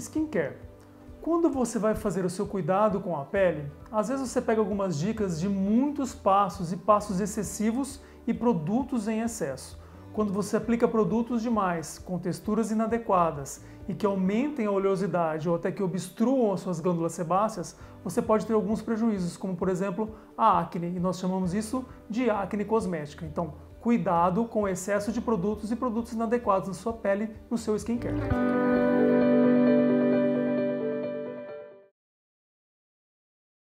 Skincare. Quando você vai fazer o seu cuidado com a pele, às vezes você pega algumas dicas de muitos passos e passos excessivos e produtos em excesso. Quando você aplica produtos demais, com texturas inadequadas e que aumentem a oleosidade ou até que obstruam as suas glândulas sebáceas, você pode ter alguns prejuízos, como por exemplo a acne, e nós chamamos isso de acne cosmética. Então, cuidado com o excesso de produtos e produtos inadequados na sua pele, no seu skincare.